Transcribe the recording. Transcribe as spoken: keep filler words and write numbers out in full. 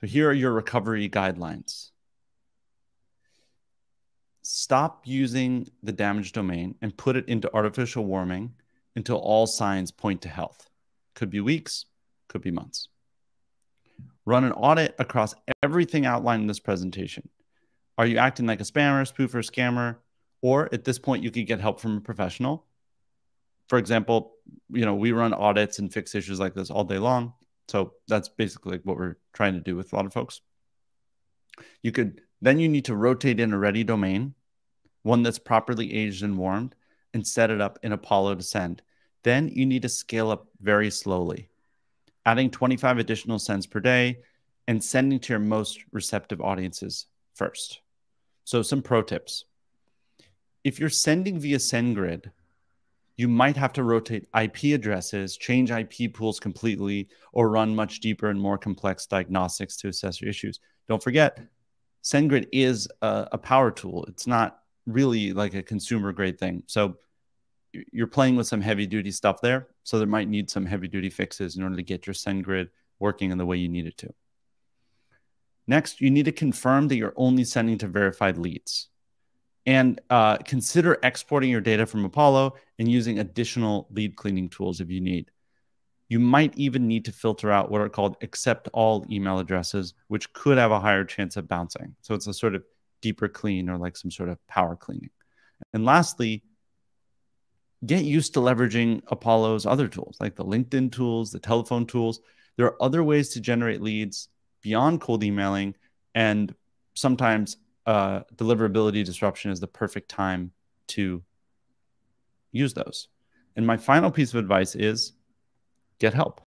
So here are your recovery guidelines. Stop using the damaged domain and put it into artificial warming until all signs point to health. Could be weeks, could be months. Run an audit across everything outlined in this presentation. Are you acting like a spammer, spoofer, scammer? Or at this point, you could get help from a professional. For example, you know, we run audits and fix issues like this all day long. So that's basically what we're trying to do with a lot of folks. You could, then you need to rotate in a ready domain, one that's properly aged and warmed, and set it up in Apollo to send. Then you need to scale up very slowly, adding twenty-five additional sends per day and sending to your most receptive audiences first. So some pro tips. If you're sending via SendGrid, you might have to rotate I P addresses, change I P pools completely, or run much deeper and more complex diagnostics to assess your issues. Don't forget, SendGrid is a, a power tool. It's not really like a consumer grade thing. So you're playing with some heavy duty stuff there. So there might need some heavy duty fixes in order to get your SendGrid working in the way you need it to. Next, you need to confirm that you're only sending to verified leads. And uh, consider exporting your data from Apollo and using additional lead cleaning tools if you need. You might even need to filter out what are called accept all email addresses, which could have a higher chance of bouncing. So it's a sort of deeper clean or like some sort of power cleaning. And lastly, get used to leveraging Apollo's other tools, like the LinkedIn tools, the telephone tools. There are other ways to generate leads beyond cold emailing, and sometimes Uh, deliverability disruption is the perfect time to use those. And my final piece of advice is get help.